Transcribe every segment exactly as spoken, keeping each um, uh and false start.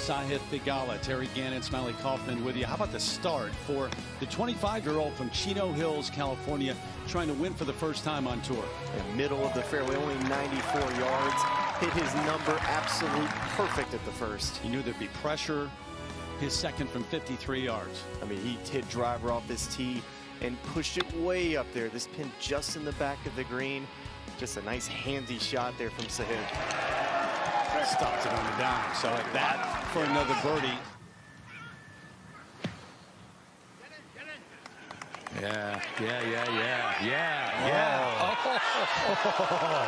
Sahith Theegala, Terry Gannon, Smiley Kaufman with you. How about the start for the twenty-five-year-old from Chino Hills, California, trying to win for the first time on tour? The middle of the fairway, only ninety-four yards. Hit his number absolutely perfect at the first. He knew there'd be pressure. His second from fifty-three yards. I mean, he hit driver off this tee and pushed it way up there. This pin just in the back of the green. Just a nice handy shot there from Sahith. Stops it on the down, so at that for another birdie. Yeah, yeah, yeah, yeah, yeah, yeah. Oh.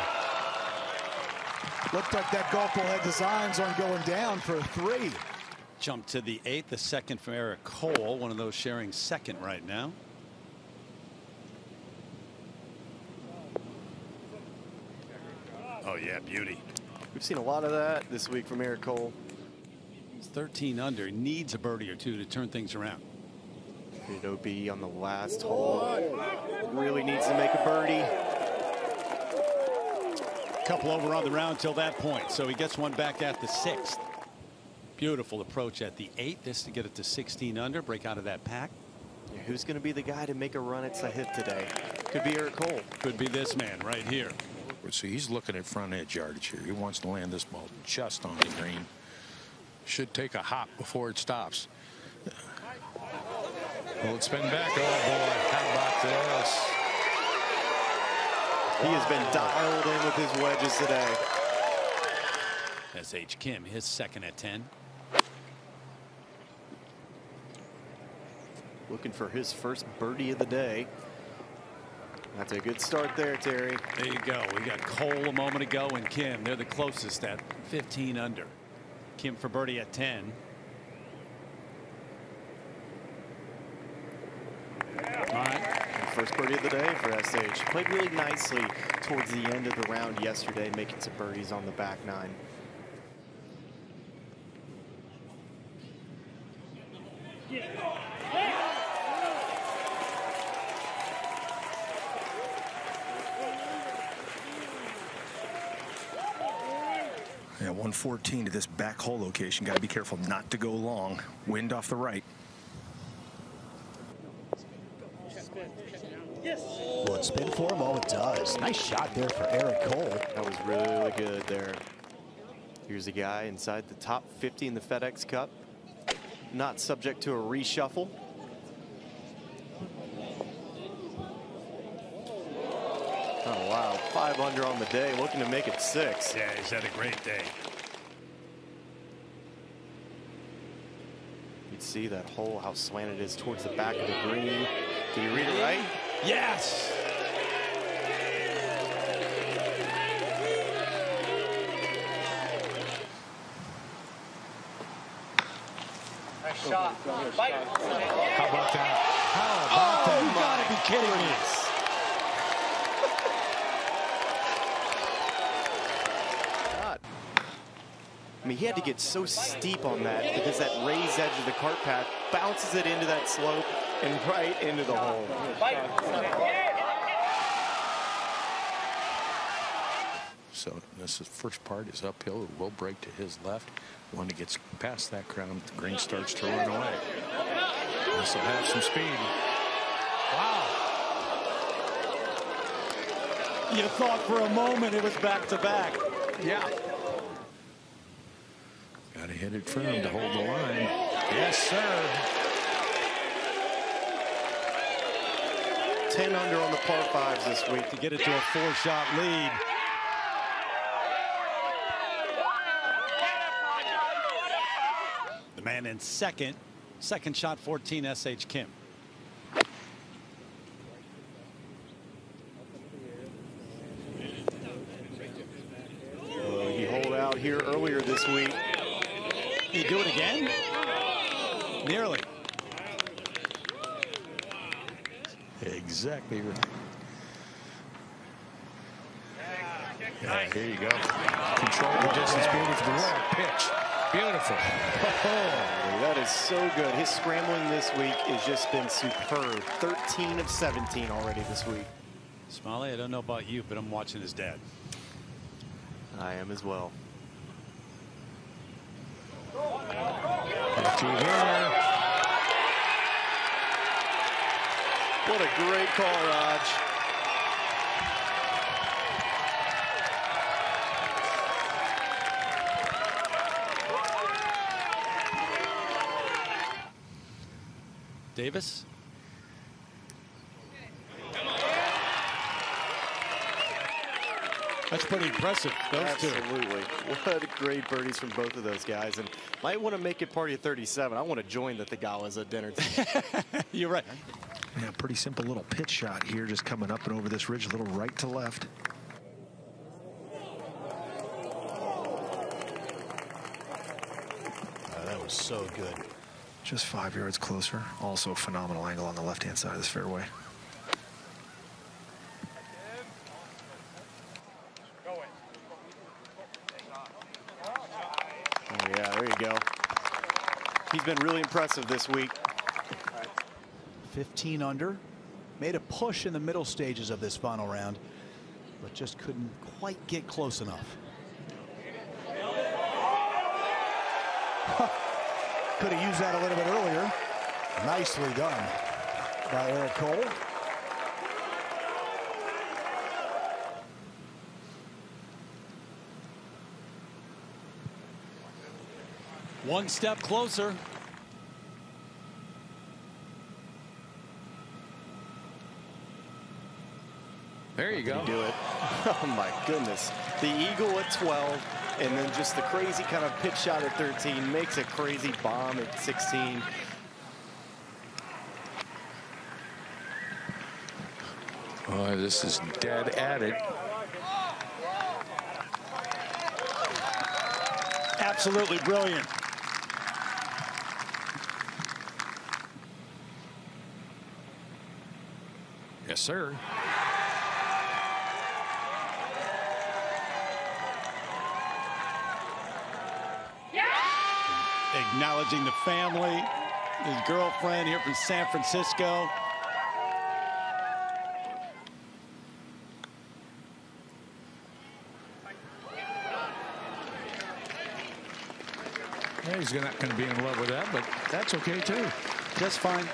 Looked like that golf ball had designs on going down for a three. Jump to the eighth, the second from Eric Cole, one of those sharing second right now. Oh, yeah, beauty. We've seen a lot of that this week from Eric Cole. He's thirteen under, needs a birdie or two to turn things around. It'll be on the last hole. Really needs to make a birdie. Couple over on the round till that point, so he gets one back at the sixth. Beautiful approach at the eighth, this to get it to sixteen under, break out of that pack. Yeah, who's going to be the guy to make a run at Sahith today? Could be Eric Cole. Could be this man right here. So he's looking at front edge yardage here. He wants to land this ball just on the green. Should take a hop before it stops. Well, it's been back. Oh, boy. How about this? He has been dialed in with his wedges today. S H. Kim, his second at ten. Looking for his first birdie of the day. That's a good start there, Terry. There you go. We got Cole a moment ago and Kim. They're the closest at fifteen under. Kim for birdie at ten. Yeah. All right. First birdie of the day for S H. Played really nicely towards the end of the round yesterday, making some birdies on the back nine. Yeah. Yeah, one fourteen to this back hole location. Got to be careful not to go long. Wind off the right. Yes. Will it spin for him? Oh, it does. Nice shot there for Eric Cole. That was really good there. Here's a guy inside the top fifty in the FedEx Cup. Not subject to a reshuffle. Oh, wow. Five under on the day, looking to make it six. Yeah, he's had a great day. You see that hole, how slanted it is towards the back of the green. Did you read it right? Yes! Nice shot. How about that? How about that? You gotta be kidding me. I mean, he had to get so steep on that because that raised edge of the cart path bounces it into that slope and right into the hole. So this is first part is uphill. It will break to his left. When he gets past that crown, the green starts to run away. This will have some speed. Wow. You thought for a moment it was back to back. Yeah. Got to hit it firm to hold the line. Yes, sir. ten under on the par fives this week to get it to a four-shot lead. The man in second. Second shot, fourteen, S H. Kim. Well, he holed out here earlier this week. Did he do it again? Nearly. Exactly right. Yeah, here you go. Control the distance, beautiful. What a pitch. Beautiful. Oh, that is so good. His scrambling this week has just been superb. thirteen of seventeen already this week. Smiley, I don't know about you, but I'm watching his dad. I am as well. to here. What a great call, Raj. Davis. That's pretty impressive, those Absolutely. Two. What great birdies from both of those guys. And might want to make it party of thirty-seven. I want to join the Theegalas at dinner tonight. You're right. Yeah, pretty simple little pitch shot here, just coming up and over this ridge, a little right to left. Oh, that was so good. Just five yards closer. Also a phenomenal angle on the left-hand side of this fairway. He's been really impressive this week. fifteen under, made a push in the middle stages of this final round, but just couldn't quite get close enough. Could have used that a little bit earlier. Nicely done by Eric Cole. One step closer. There you go. Do it. Oh my goodness. The eagle at twelve, and then just the crazy kind of pitch shot at thirteen, makes a crazy bomb at sixteen. Oh, this is dead at it. Absolutely brilliant. Yes, sir. Yeah! Acknowledging the family, his girlfriend here from San Francisco. Yeah, he's not going to be in love with that, but that's okay, too. Just fine.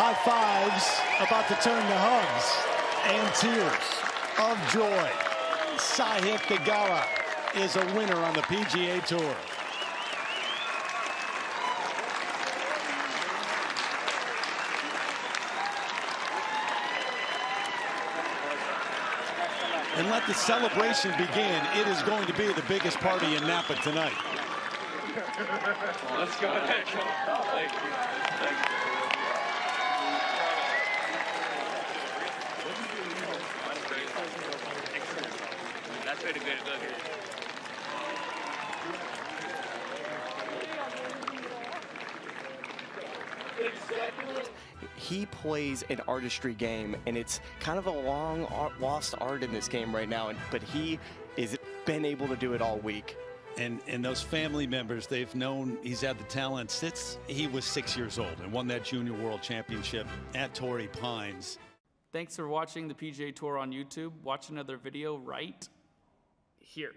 High fives about to turn to hugs and tears of joy. Sahith Theegala is a winner on the P G A Tour. And let the celebration begin. It is going to be the biggest party in Napa tonight. Let's go. Thank you. Thank you. Thank you. He plays an artistry game, and it's kind of a long lost art in this game right now, and but he has been able to do it all week. And and those family members, they've known he's had the talent since he was six years old and won that junior world championship at Torrey Pines. Thanks for watching the P G A Tour on YouTube. Watch another video right here.